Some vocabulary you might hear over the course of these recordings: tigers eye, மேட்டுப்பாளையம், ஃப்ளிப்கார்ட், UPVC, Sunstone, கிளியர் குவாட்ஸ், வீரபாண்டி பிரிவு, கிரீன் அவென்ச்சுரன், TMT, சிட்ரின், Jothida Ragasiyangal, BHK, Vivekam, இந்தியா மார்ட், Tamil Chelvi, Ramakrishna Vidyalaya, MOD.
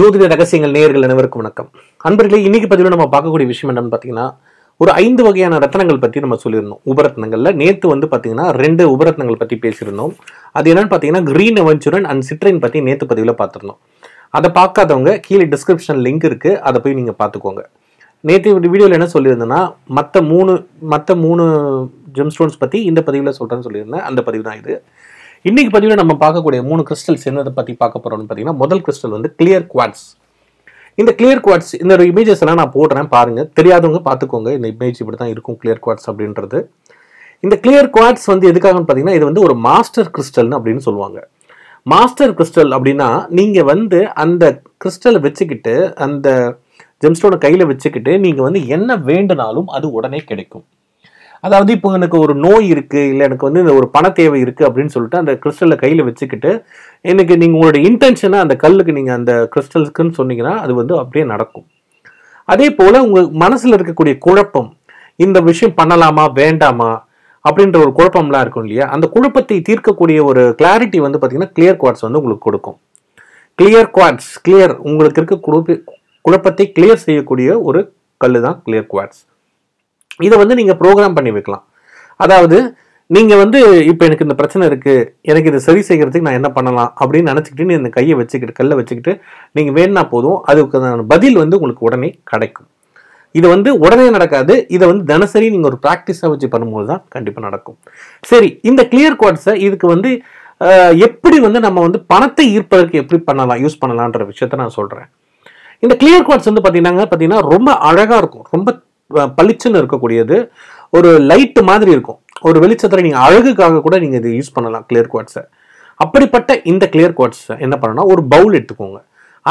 ஜோதிட ரகசியங்கள் நேயர்கள் அனைவருக்கும் வணக்கம். அன்பர்களே, இன்னைக்கு பதிவில் நம்ம பார்க்கக்கூடிய விஷயம் என்னன்னு பார்த்தீங்கன்னா, ஒரு 5 வகையான ரத்தனங்கள் பற்றி நம்ம சொல்லியிருந்தோம். உபரத்னங்களில் நேற்று வந்து பார்த்தீங்கன்னா 2 உபரத்னங்கள் பற்றி பேசியிருந்தோம். அது என்னன்னு பார்த்தீங்கன்னா கிரீன் அவென்ச்சுரன் அண்ட் சிட்ரைன் பற்றி நேற்று பதிவில் பார்த்துருந்தோம். அதை பார்க்காதவங்க கீழே டிஸ்கிரிப்ஷன் லிங்க் இருக்குது, அதை போய் நீங்கள் பார்த்துக்கோங்க. நேற்று வீடியோவில் என்ன சொல்லியிருந்தேன்னா, மற்ற மூணு ஜெம்ஸ்டோன்ஸ் பற்றி இந்த பதிவில் சொல்கிறேன்னு சொல்லியிருந்தேன். அந்த பதிவு தான் இது. இன்றைக்கி பதிவில் நம்ம பார்க்கக்கூடிய 3 கிறிஸ்டல்ஸ் என்னதை பற்றி பார்க்க போகிறோம்னு பார்த்தீங்கன்னா, முதல் கிறிஸ்டல் வந்து கிளியர் குவாட்ஸ். இந்த கிளியர் குவாட்ஸ் இந்த இமேஜஸ் எல்லாம் நான் போடுறேன் பாருங்கள், தெரியாதவங்க பார்த்துக்கோங்க. இந்த இமேஜ் இப்படி தான் இருக்கும் கிளியர் குவாட்ஸ் அப்படின்றது. இந்த கிளியர் குவாட்ஸ் வந்து எதுக்காகன்னு பார்த்தீங்கன்னா, இது வந்து ஒரு மாஸ்டர் கிறிஸ்டல்னு அப்படின்னு சொல்லுவாங்க. மாஸ்டர் கிறிஸ்டல் அப்படின்னா நீங்கள் வந்து அந்த கிறிஸ்டலை வச்சுக்கிட்டு, அந்த ஜெம்ஸ்டோனை கையில் வச்சுக்கிட்டு நீங்கள் வந்து என்ன வேண்டுனாலும் அது உடனே கிடைக்கும். அதாவது இப்போ எனக்கு ஒரு நோய் இருக்குது, இல்லை எனக்கு வந்து இந்த ஒரு பண தேவை இருக்குது அப்படின்னு சொல்லிட்டு அந்த கிறிஸ்டலை கையில் வச்சுக்கிட்டு எனக்கு நீங்கள் உங்களுடைய இன்டென்ஷனை அந்த கல்லுக்கு நீங்கள் அந்த கிறிஸ்டல்ஸ்க்குன்னு சொன்னீங்கன்னா அது வந்து அப்படியே நடக்கும். அதே போல் உங்கள் மனசில் இருக்கக்கூடிய குழப்பம், இந்த விஷயம் பண்ணலாமா வேண்டாமா அப்படின்ற ஒரு குழப்பம்லாம் இருக்கும் இல்லையா, அந்த குழப்பத்தை தீர்க்கக்கூடிய ஒரு கிளாரிட்டி வந்து பார்த்திங்கன்னா கிளியர் குவாட்ஸ் வந்து உங்களுக்கு கொடுக்கும். கிளியர் குவாட்ஸ் கிளியர் உங்களுக்கு இருக்க குழப்பத்தை கிளியர் செய்யக்கூடிய ஒரு கல் தான் கிளியர் குவாட்ஸ். இதை வந்து நீங்கள் ப்ரோக்ராம் பண்ணி வைக்கலாம். அதாவது நீங்கள் வந்து இப்போ எனக்கு இந்த பிரச்சனை இருக்குது, எனக்கு இதை சரி செய்கிறதுக்கு நான் என்ன பண்ணலாம் அப்படின்னு நினச்சிக்கிட்டு நீ இந்த கையை வச்சுக்கிட்டு கல்லை வச்சுக்கிட்டு நீங்கள் வேணுனா போதும், அதுக்கான பதில் வந்து உங்களுக்கு உடனே கிடைக்கும். இது வந்து உடனே நடக்காது, இதை வந்து தினசரி நீங்கள் ஒரு ப்ராக்டிஸாக வச்சு பண்ணும்போது தான் கண்டிப்பாக நடக்கும். சரி, இந்த கிளியர் குவாட்ஸை இதுக்கு வந்து எப்படி வந்து நம்ம வந்து பணத்தை ஈர்ப்பதற்கு எப்படி பண்ணலாம், யூஸ் பண்ணலான்ற விஷயத்த நான் சொல்கிறேன். இந்த கிளியர் குவாட்ஸ் வந்து பார்த்தீங்கன்னா ரொம்ப அழகாக இருக்கும், ரொம்ப பளிச்சுன்னு இருக்கக்கூடியது, ஒரு லைட்டு மாதிரி இருக்கும். ஒரு வெளிச்சத்தில் நீங்கள் அழகுக்காக கூட நீங்கள் இது யூஸ் பண்ணலாம் கிளியர் குவாட்ஸை. அப்படிப்பட்ட இந்த கிளியர் குவாட்ஸை என்ன பண்ணணும்னா, ஒரு பவுல் எடுத்துக்கோங்க.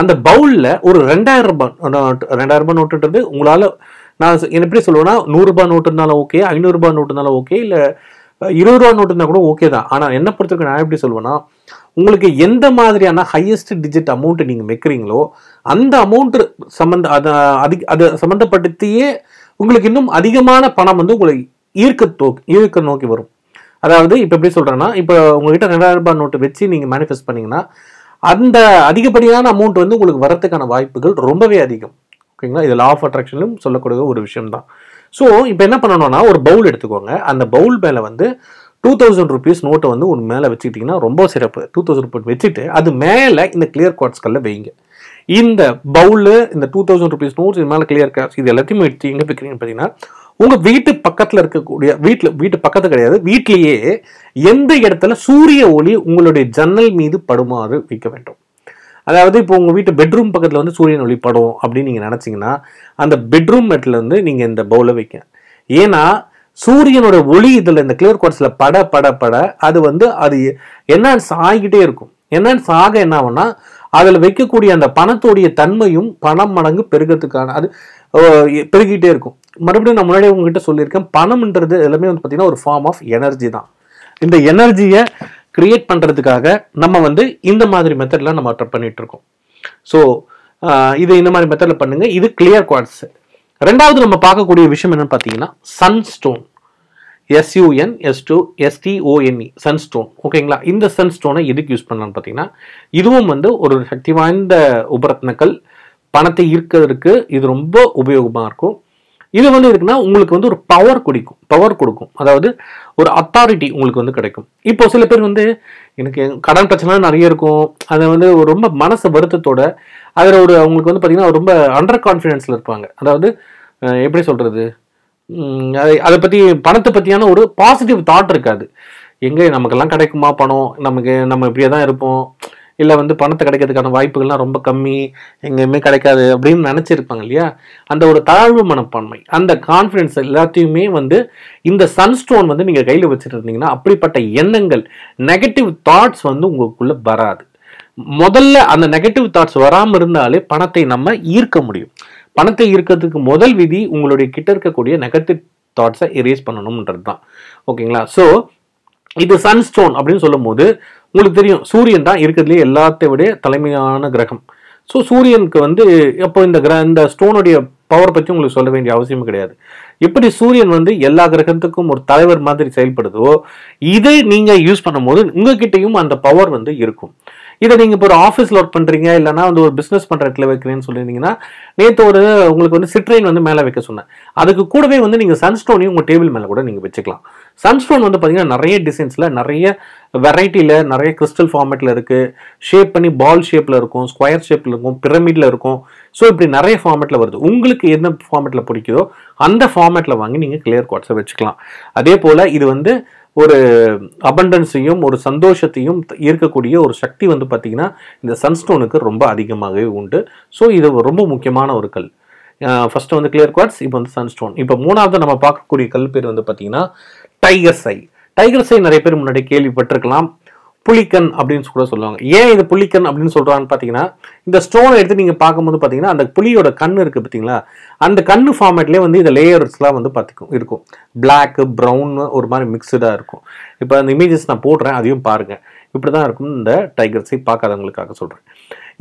அந்த பவுலில் ஒரு 2000 ரூபாய் நோட்டுன்றது உங்களால், நான் எப்படி சொல்லுவேன்னா, 100 ரூபா நோட்டு இருந்தாலும் ஓகே, 500 ரூபா நோட்டு இருந்தாலும் ஓகே, இல்லை 20 ரூபா நோட்டு இருந்தால் கூட ஓகே தான். ஆனால் என்ன பொறுத்திருக்கு நான் எப்படி சொல்லுவேன்னா, உங்களுக்கு எந்த மாதிரியான ஹையஸ்ட் டிஜிட் அமௌண்ட் நீங்கள் வைக்கிறீங்களோ அந்த அமௌண்ட் அதை சம்மந்தப்படுத்தியே உங்களுக்கு இன்னும் அதிகமான பணம் வந்து உங்களை ஈர்க்க நோக்கி வரும். அதாவது இப்போ எப்படி சொல்கிறேன்னா, இப்போ உங்கள்கிட்ட 2000 ரூபாய் நோட்டு வச்சு நீங்கள் மேனிஃபெஸ்ட் பண்ணிங்கன்னா அந்த அதிகப்படியான அமௌண்ட் வந்து உங்களுக்கு வரத்துக்கான வாய்ப்புகள் ரொம்பவே அதிகம். ஓகேங்களா, இது லா ஆஃப் அட்ராக்ஷன்லையும் சொல்லக்கூடிய ஒரு விஷயம்தான். ஸோ இப்போ என்ன பண்ணணும்னா, ஒரு பவுல் எடுத்துக்கோங்க. அந்த பவுல் மேலே வந்து 2000 ரூபீஸ் நோட்டை வந்து ஒரு மேலே வச்சுக்கிட்டிங்கன்னா ரொம்ப சிறப்பு. 2000 ரூபீஸ் வச்சுட்டு அது மேலே இந்த கிளியர் குவாட்ஸ்களில் வைங்க. இந்த பவுலு, இந்த 2000 ரூபீஸ் நோட்ஸ், இது மேலே கிளியர் குவாட்ஸ், இது எல்லாத்தையுமே எடுத்து எங்கே வைக்கிறீங்கன்னு பார்த்தீங்கன்னா, உங்கள் வீட்டு பக்கத்தில் இருக்கக்கூடிய, வீட்டு பக்கத்தில் கிடையாது, வீட்டிலேயே எந்த இடத்துல சூரிய ஒளி உங்களுடைய ஜன்னல் மீது படுமாறு வைக்க வேண்டும். அதாவது இப்போ உங்கள் வீட்டு பெட்ரூம் பக்கத்தில் வந்து சூரியன் ஒளி படும் அப்படின்னு நீங்கள் நினச்சிங்கன்னா அந்த பெட்ரூம் மெட்டில் வந்து நீங்கள் இந்த பவுலை வைக்க. ஏன்னா சூரியனோட ஒளி இதில் இந்த கிளியர் குவாட்ஸில் பட அது வந்து அது என்ஹான்ஸ் ஆகிக்கிட்டே இருக்கும். என்ஹான்ஸ் ஆக என்ன ஆகும்னா, அதில் வைக்கக்கூடிய அந்த பணத்தோடைய தன்மையும் பல மடங்கு பெருகிறதுக்கான அது பெருகிட்டே இருக்கும். மறுபடியும் நான் முன்னாடியே உங்ககிட்ட சொல்லியிருக்கேன், பணம்ன்றது எல்லாமே வந்து பார்த்திங்கன்னா ஒரு ஃபார்ம் ஆஃப் எனர்ஜி தான். இந்த எனர்ஜியை கிரியேட் பண்ணுறதுக்காக நம்ம வந்து இந்த மாதிரி மெத்தட்லாம் நம்ம பண்ணிகிட்ருக்கோம். ஸோ இது இந்த மாதிரி மெத்தடில் பண்ணுங்கள். இது கிளியர் குவாட்ஸ். ரெண்டாவது நம்ம பார்க்கக்கூடிய விஷயம் என்னென்னு பார்த்தீங்கன்னா சன்ஸ்டோன். SUNSTONE sunstone. ஓகேங்களா, இந்த சன்ஸ்டோனை எதுக்கு யூஸ் பண்ணலான்னு பார்த்தீங்கன்னா, இதுவும் வந்து ஒரு சக்தி வாய்ந்த உபரத்னங்கள், பணத்தை ஈர்க்கிறதுக்கு இது ரொம்ப உபயோகமாக இருக்கும். இது வந்து இருக்குன்னா உங்களுக்கு வந்து ஒரு பவர் கொடுக்கும். அதாவது ஒரு அத்தாரிட்டி உங்களுக்கு வந்து கிடைக்கும். இப்போ சில பேர் வந்து எனக்கு கடன் பிரச்சனைலாம் நிறைய இருக்கும், அதை வந்து ரொம்ப மனசு வருத்தத்தோட அதில் ஒரு அவங்களுக்கு வந்து பார்த்தீங்கன்னா ரொம்ப அண்டர் கான்ஃபிடென்ஸில் இருப்பாங்க. அதாவது எப்படி சொல்கிறது, அதை பற்றி பணத்தை பற்றியான ஒரு பாசிட்டிவ் தாட் இருக்காது. எங்கே நமக்கெல்லாம் கிடைக்குமா பணம், நம்ம இப்படியே தான் இருப்போம், இல்லை வந்து பணத்தை கிடைக்கிறதுக்கான வாய்ப்புகள்லாம் ரொம்ப கம்மி, எங்கேயுமே கிடைக்காது அப்படின்னு நினச்சிருப்பாங்க இல்லையா. அந்த ஒரு தாழ்வு மனப்பான்மை, அந்த கான்ஃபிடென்ஸ் எல்லாத்தையுமே வந்து இந்த சன்ஸ்டோன் வந்து நீங்கள் கையில் வச்சுட்டு இருந்தீங்கன்னா அப்படிப்பட்ட எண்ணங்கள், நெகட்டிவ் தாட்ஸ் வந்து உங்களுக்குள்ளே வராது. முதல்ல அந்த நெகட்டிவ் தாட்ஸ் வராமல் இருந்தாலே பணத்தை நம்ம ஈர்க்க முடியும். பணத்தை ஈர்க்கிறதுக்கு முதல் விதி உங்களுடைய கிட்ட இருக்கக்கூடிய நெகட்டிவ் தாட்ஸை எரேஸ் பண்ணணும்ன்றது தான். ஓகேங்களா, ஸோ இது சன்ஸ்டோன் அப்படின்னு சொல்லும் போது உங்களுக்கு தெரியும், சூரியன் தான் இருக்கிறதுலே எல்லாத்தையும் விட தலைமையான கிரகம். ஸோ சூரியனுக்கு வந்து அப்போ இந்த ஸ்டோனுடைய பவர் பற்றி உங்களுக்கு சொல்ல வேண்டிய அவசியம் கிடையாது. எப்படி சூரியன் வந்து எல்லா கிரகத்துக்கும் ஒரு தலைவர் மாதிரி செயல்படுதோ, இதை நீங்கள் யூஸ் பண்ணும்போது உங்ககிட்டையும் அந்த பவர் வந்து இருக்கும். இதை நீங்கள் இப்போ ஒரு ஆஃபீஸில் ஒர்க் பண்ணுறீங்க இல்லைனா வந்து ஒரு பிஸ்னஸ் பண்ணுற இடத்துல வைக்கிறேன்னு சொல்லியிருந்தீங்கன்னா, நேற்று ஒரு உங்களுக்கு வந்து சிட்ரைன் வந்து மேலே வைக்க சொன்னேன், அதுக்கு கூடவே வந்து நீங்கள் சன்ஸ்டோனையும் உங்கள் டேபிள் மேலே கூட நீங்கள் வச்சுக்கலாம். சன்ஸ்டோன் வந்து பார்த்தீங்கன்னா நிறைய டிசைன்ஸில், நிறைய வெரைட்டியில், நிறைய கிறிஸ்டல் ஃபார்மேட்டில் இருக்குது, ஷேப் பண்ணி பால் ஷேப்பில் இருக்கும், ஸ்கொயர் ஷேப்பில் இருக்கும், பிரமிடில் இருக்கும். ஸோ இப்படி நிறைய ஃபார்மேட்டில் வருது. உங்களுக்கு என்ன ஃபார்மேட்டில் பிடிக்குதோ அந்த ஃபார்மேட்டில் வாங்கி நீங்கள் கிளியர் குவார்ட்ஸை வச்சுக்கலாம். அதே போல் இது வந்து ஒரு அபண்டன்ஸையும் ஒரு சந்தோஷத்தையும் ஈர்க்கக்கூடிய ஒரு சக்தி வந்து பார்த்திங்கன்னா இந்த சன்ஸ்டோனுக்கு ரொம்ப அதிகமாகவே உண்டு. ஸோ இது ரொம்ப முக்கியமான ஒரு கல். ஃபஸ்ட்டு வந்து கிளியர் குவார்ட்ஸ், இப்போ வந்து சன்ஸ்டோன். இப்போ மூணாவது நம்ம பார்க்கக்கூடிய கல் பேர் வந்து பார்த்திங்கன்னா டைகர்ஸ் ஐ. டைகர்ஸ் ஐ நிறைய பேர் முன்னாடி கேள்விப்பட்டிருக்கலாம், புலிக்கன் அப்படின்னு கூட சொல்லுவாங்க. ஏன் இது புலிக்கன் அப்படின்னு சொல்கிறாங்கன்னு பார்த்தீங்கன்னா, இந்த ஸ்டோனை எடுத்து நீங்கள் பார்க்கும்போது பார்த்தீங்கன்னா அந்த புலியோட கண் இருக்குது பார்த்தீங்களா, அந்த கண்ணு ஃபார்மேட்லேயே வந்து இந்த லேயர்ஸ்லாம் வந்து பார்த்துக்கும் இருக்கும். பிளாக்கு ப்ரௌன் ஒரு மாதிரி மிக்சடாக இருக்கும். இப்போ அந்த இமேஜஸ் நான் போடுறேன், அதையும் பாருங்கள். இப்படி தான் இருக்கும் இந்த டைகர்ஸை பார்க்காதவங்களுக்காக சொல்கிறேன்.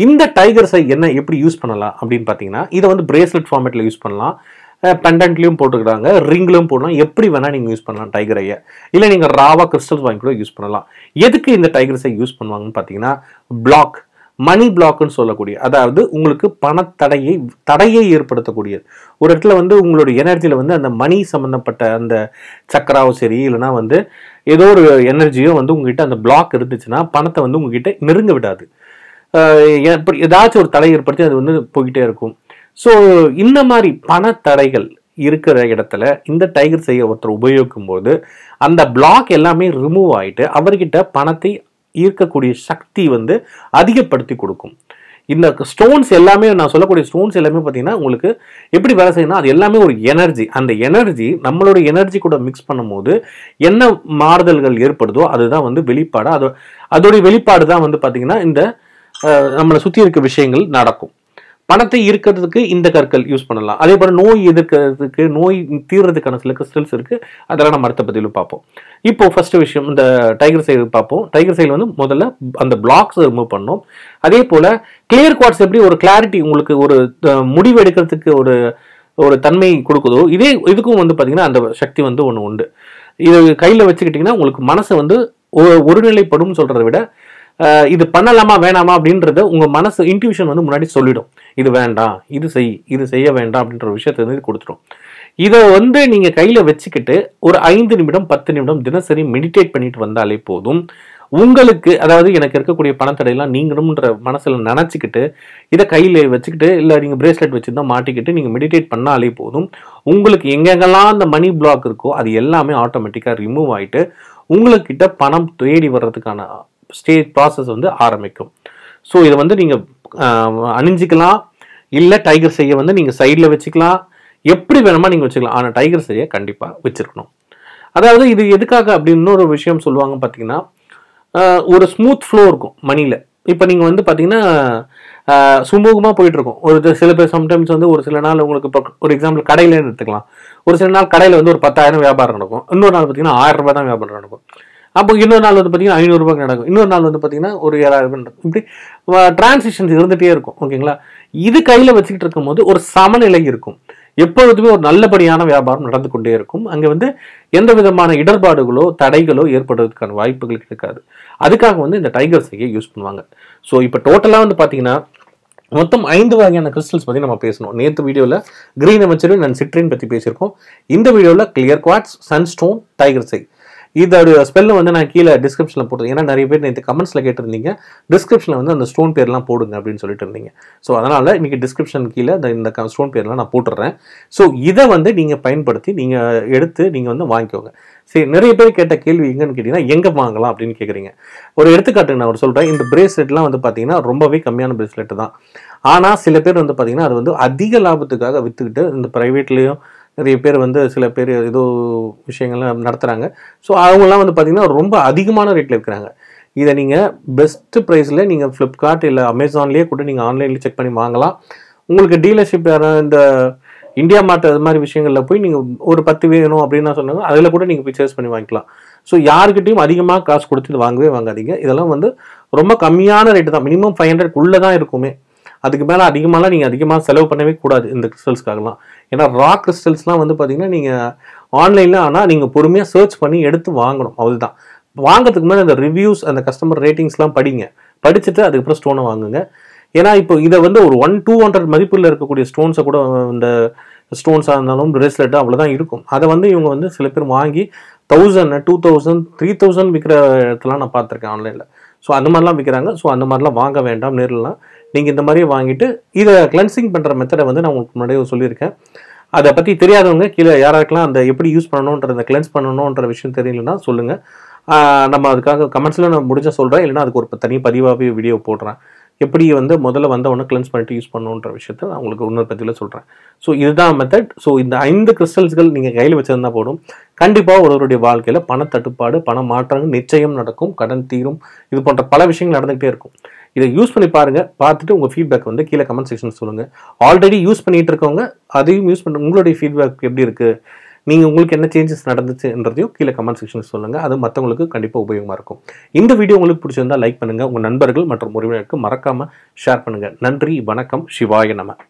இந்த டைகர்ஸை என்ன எப்படி யூஸ் பண்ணலாம் அப்படின்னு பார்த்தீங்கன்னா, இதை வந்து பிரேஸ்லெட் ஃபார்மேட்டில் யூஸ் பண்ணலாம், பெண்டன்ட்லையும் போட்டுக்கிறாங்க, ரிங்லையும் போடலாம், எப்படி வேணால் நீங்கள் யூஸ் பண்ணலாம் டைகர் ஐயை. இல்லை நீங்கள் ராவா கிறிஸ்டல்ஸ் வாங்கி கூட யூஸ் பண்ணலாம். எதுக்கு இந்த டைகர்ஸ் ஐ யூஸ் பண்ணுவாங்கன்னு பார்த்தீங்கன்னா, பிளாக், மணி பிளாக்குன்னு சொல்லக்கூடிய, அதாவது உங்களுக்கு பணத்தடையை ஏற்படுத்தக்கூடியது. ஒரு இடத்துல வந்து உங்களுடைய எனர்ஜியில் வந்து அந்த மணி சம்மந்தப்பட்ட அந்த சக்கராவும் சரி, இல்லைனா வந்து ஏதோ ஒரு எனர்ஜியோ வந்து உங்ககிட்ட அந்த பிளாக் இருந்துச்சுன்னா பணத்தை வந்து உங்ககிட்ட நெருங்க விடாது, ஏதாச்சும் ஒரு தடை ஏற்படுத்தி அது வந்து போய்கிட்டே இருக்கும். ஸோ இந்த மாதிரி பணத்தடைகள் இருக்கிற இடத்துல இந்த டைகர் ஐயை ஒருத்தர் உபயோகிக்கும் போது அந்த பிளாக் எல்லாமே ரிமூவ் ஆகிட்டு அவர்கிட்ட பணத்தை ஈர்க்கக்கூடிய சக்தி வந்து அதிகப்படுத்தி கொடுக்கும். இந்த ஸ்டோன்ஸ் எல்லாமே, நான் சொல்லக்கூடிய ஸ்டோன்ஸ் எல்லாமே பார்த்தீங்கன்னா உங்களுக்கு எப்படி வேலை செய்யணும்னா, அது எல்லாமே ஒரு எனர்ஜி. அந்த எனர்ஜி நம்மளோட எனர்ஜி கூட மிக்ஸ் பண்ணும் போது என்ன மாறுதல்கள் ஏற்படுதோ அதுதான் வந்து வெளிப்பாடு. அதோடைய வெளிப்பாடு தான் வந்து பார்த்தீங்கன்னா இந்த நம்மளை சுற்றி இருக்க விஷயங்கள் நடக்கும். பணத்தை ஈர்க்கிறதுக்கு இந்த கற்கள் யூஸ் பண்ணலாம். அதே போல் நோய் எதிர்க்கிறதுக்கு, நோய் தீர்றதுக்கான சில கிறிஸ்டல்ஸ் இருக்குது, அதெல்லாம் நம்ம அடுத்த பதிலும் பார்ப்போம். இப்போது ஃபஸ்ட்டு விஷயம் இந்த டைகர் சைல் பார்ப்போம். டைகர் சைல் வந்து முதல்ல அந்த பிளாக்ஸை ரிமூவ் பண்ணோம். அதே போல் கிளியர் குவார்ட்ஸ் எப்படி ஒரு கிளாரிட்டி உங்களுக்கு ஒரு முடிவு எடுக்கிறதுக்கு ஒரு தன்மை கொடுக்குதோ, இதே இதுக்கும் வந்து பார்த்திங்கன்னா அந்த சக்தி வந்து ஒன்று உண்டு. இது கையில் வச்சுக்கிட்டிங்கன்னா உங்களுக்கு மனசை வந்து ஒருநிலைப்படும். சொல்கிறத விட இது பண்ணலாமா வேணாமா அப்படின்றத உங்கள் மனசு இன்ட்யூஷன் வந்து முன்னாடி சொல்லிடும். இது வேண்டாம், இது செய்ய வேண்டாம் அப்படின்ற விஷயத்தை வந்து கொடுத்துடும். இதை வந்து நீங்கள் கையில் வச்சுக்கிட்டு ஒரு 5 நிமிடம் 10 நிமிடம் தினசரி மெடிடேட் பண்ணிட்டு வந்தாலே போதும். உங்களுக்கு அதாவது எனக்கு இருக்கக்கூடிய பணத்தடையெல்லாம் நீங்கணும்ன்ற மனசில் நினச்சிக்கிட்டு இதை கையில் வச்சுக்கிட்டு, இல்லை நீங்கள் பிரேஸ்லெட் வச்சுருந்தா மாட்டிக்கிட்டு நீங்கள் மெடிடேட் பண்ணாலே போதும். உங்களுக்கு எங்கெங்கெல்லாம் அந்த மணி பிளாக் இருக்கோ அது எல்லாமே ஆட்டோமேட்டிக்காக ரிமூவ் ஆகிட்டு உங்களுக்கிட்ட பணம் தேடி வர்றதுக்கான ஸ்டேஜ் ப்ராசஸ் வந்து ஆரம்பிக்கும். ஸோ இதை வந்து நீங்கள் அணிஞ்சிக்கலாம், இல்லை டைகர்ஸ் ஐயை வந்து நீங்கள் சைடில் வச்சுக்கலாம், எப்படி வேணுமா நீங்கள் வச்சுக்கலாம். ஆனால் டைகர்ஸ் ஐயை கண்டிப்பாக வச்சுருக்கணும். அதாவது இது எதுக்காக அப்படின்னு ஒரு விஷயம் சொல்லுவாங்க பார்த்தீங்கன்னா, ஒரு ஸ்மூத் ஃப்ளோ இருக்கும் மணியில். இப்போ நீங்கள் வந்து பார்த்தீங்கன்னா சுமூகமாக போயிட்டுருக்கோம். ஒரு சில பேர் சம்டைம்ஸ் வந்து ஒரு சில நாள் உங்களுக்கு இப்போ ஒரு எக்ஸாம்பிள் கடையில் எடுத்துக்கலாம். ஒரு சில நாள் கடையில் வந்து ஒரு 10,000 வியாபாரம் நடக்கும், இன்னொரு நாள் பார்த்தீங்கன்னா 1000 ரூபாய் தான் வியாபாரம் நடக்கும், அப்போ இன்னொரு நாள் வந்து பார்த்தீங்கன்னா 500 ரூபாய்க்கு நடக்கும், இன்னொரு நாள் வந்து பார்த்தீங்கன்னா ஒரு 7,000 ரூபாய் நடக்கும். இப்படி டிரான்சிஷன்ஸ் இருந்துகிட்டே இருக்கும். ஓகேங்களா, இது கையில் வச்சுக்கிட்டு இருக்கும்போது ஒரு சமநிலை இருக்கும். எப்பொழுதுமே ஒரு நல்லபடியான வியாபாரம் நடந்து கொண்டே இருக்கும். அங்கே வந்து எந்த விதமான இடர்பாடுகளோ தடைகளோ ஏற்படுவதற்கான வாய்ப்புகள் இருக்காது. அதுக்காக வந்து இந்த டைகர்ஸ் ஐயை யூஸ் பண்ணுவாங்க. ஸோ இப்போ டோட்டலாக வந்து பார்த்தீங்கன்னா மொத்தம் 5 வகையான கிறிஸ்டல்ஸ் பற்றி நம்ம பேசணும். நேற்று வீடியோவில் கிரீன் அமைச்சரும் நான் சிட்ரின் பற்றி பேசியிருக்கோம். இந்த வீடியோவில் clear quartz, sunstone, tiger's eye, இதோட ஸ்பெல்லை வந்து நான் கீழே டிஸ்கிரிப்ஷனில் போடுறது. ஏன்னா நிறைய பேர் நேற்று கமெண்ட்ஸில் கேட்டிருந்தீங்க, டிஸ்கிரிப்ஷனில் வந்து அந்த ஸ்டோன் பேர்லாம் போடுங்க அப்படின்னு சொல்லிட்டு இருந்தீங்க. ஸோ அதனால் இன்றைக்கி டிஸ்கிரிப்ஷன் கீழே இந்த ஸ்டோன் பேர்லாம் நான் போட்டுடுறேன். ஸோ இதை வந்து நீங்கள் பயன்படுத்தி நீங்கள் எடுத்து நீங்கள் வந்து வாங்கிக்கோங்க. சரி, நிறைய பேர் கேட்ட கேள்வி எங்கன்னு கேட்டிங்கன்னா எங்கே வாங்கலாம் அப்படின்னு கேட்குறீங்க. ஒரு எடுத்துக்காட்டுக்கு நான் ஒரு சொல்கிறேன். இந்த பிரேஸ்லெட்லாம் வந்து பார்த்தீங்கன்னா ரொம்பவே கம்மியான பிரேஸ்லெட்டு தான். ஆனால் சில பேர் வந்து பார்த்தீங்கன்னா அது வந்து அதிக லாபத்துக்காக விற்றுக்கிட்டு இந்த ப்ரைவேட்லேயும் நிறைய பேர் வந்து சில பேர் ஏதோ விஷயங்கள்லாம் நடத்துகிறாங்க. ஸோ அவங்களாம் வந்து பார்த்திங்கன்னா ரொம்ப அதிகமான ரேட்டில் விற்கிறாங்க. இதை நீங்கள் பெஸ்ட்டு ப்ரைஸில் நீங்கள் ஃப்ளிப்கார்ட் இல்லை அமேசான்லேயே கூட நீங்கள் ஆன்லைனில் செக் பண்ணி வாங்கலாம். உங்களுக்கு டீலர்ஷிப் இந்த இந்தியா மார்ட் அது மாதிரி விஷயங்களில் போய் நீங்கள் ஒரு 10 வேணும் அப்படின்னு நான் சொன்னாங்க, அதில் கூட நீங்கள் போய் சர்ச் பண்ணி வாங்கிக்கலாம். ஸோ யாருக்கிட்டையும் அதிகமாக காசு கொடுத்துட்டு வாங்கவே வாங்காதீங்க. இதெல்லாம் வந்து ரொம்ப கம்மியான ரேட்டு தான், மினிமம் 500 உள்ளே தான் இருக்குமே. அதுக்கு மேலே அதிகமாகலாம் நீங்கள் அதிகமாக செலவு பண்ணவே கூடாது இந்த கிறிஸ்டல்ஸ்க்காகலாம். ஏன்னா ரா கிறிஸ்டல்ஸ்லாம் வந்து பார்த்தீங்கன்னா நீங்கள் ஆன்லைனில் ஆனால் நீங்கள் பொறுமையாக சர்ச் பண்ணி எடுத்து வாங்கணும். அதுதான் வாங்கிறதுக்கு முன்னாடி அந்த ரிவ்யூஸ், அந்த கஸ்டமர் ரேட்டிங்ஸ்லாம் படிங்க, படிச்சுட்டு அதுக்கப்புறம் ஸ்டோனை வாங்குங்க. ஏன்னா இப்போ இதை வந்து ஒரு 1-200 மதிப்பில் இருக்கக்கூடிய ஸ்டோன்ஸை கூட, இந்த ஸ்டோன்ஸாக இருந்தாலும் பிரேஸ்லெட்டு அவ்வளோதான் இருக்கும், அதை வந்து இவங்க வந்து சில பேர் வாங்கி 1000, 2000, 3000 விற்கிற இடத்துலாம் நான் பார்த்துருக்கேன் ஆன்லைனில். ஸோ அந்த மாதிரிலாம் விற்கிறாங்க. ஸோ அந்த மாதிரிலாம் வாங்க வேண்டாம், நேரில்லாம் நீங்கள் இந்த மாதிரியே வாங்கிட்டு இதை கிளென்சிங் பண்ணுற மெத்தடை வந்து நான் உங்களுக்கு முன்னாடியே சொல்லியிருக்கேன். அதை பற்றி தெரியாதவங்க கீழே யாராருக்கெல்லாம் அந்த எப்படி யூஸ் பண்ணணுன்ற, அந்த கிளென்ஸ் பண்ணணுன்ற விஷயம் தெரியலன்னா சொல்லுங்கள், நம்ம அதுக்காக கமெண்ட்ஸில் நான் முடிஞ்ச சொல்கிறேன், இல்லைன்னா அதுக்கு ஒரு தனி பதிவாகவே வீடியோ போடுறேன், எப்படி வந்து முதல்ல வந்தவொடனே கிளென்ஸ் பண்ணிட்டு யூஸ் பண்ணணுன்ற விஷயத்தை நான் உங்களுக்கு இன்னொரு பற்றியில் சொல்கிறேன். ஸோ இதுதான் மெத்தட். ஸோ இந்த 5 கிறிஸ்டல்ஸ்கள் நீங்கள் கையில் வச்சுருந்தா போடும், கண்டிப்பாக ஒருவருடைய வாழ்க்கையில் பணத்தட்டுப்பாடு, பண மாற்றங்கள் நிச்சயம் நடக்கும், கடன் தீரும், இது போன்ற பல விஷயங்கள் நடந்துகிட்டே இருக்கும். இதை யூஸ் பண்ணி பாருங்கள், பார்த்துட்டு உங்கள் ஃபீட்பேக் வந்து கீழே கமெண்ட் செக்ஷன் சொல்லுங்கள். ஆல்ரெடி யூஸ் பண்ணிகிட்டு இருக்கவங்க அதையும் யூஸ் பண்ண உங்களுடைய ஃபீட்பேக் எப்படி இருக்குது, நீங்கள் உங்களுக்கு என்ன சேஞ்சஸ் நடந்துச்சுன்றதையும் கீழே கமெண்ட் செக்ஷன் சொல்லுங்கள், அது மற்றவங்களுக்கு கண்டிப்பாக உபயோகமாக இருக்கும். இந்த வீடியோ உங்களுக்கு பிடிச்சிருந்தால் லைக் பண்ணுங்கள், உங்கள் நண்பர்கள் மற்றும் உறவினருக்கு மறக்காமல் ஷேர் பண்ணுங்கள். நன்றி, வணக்கம், சிவாய நம.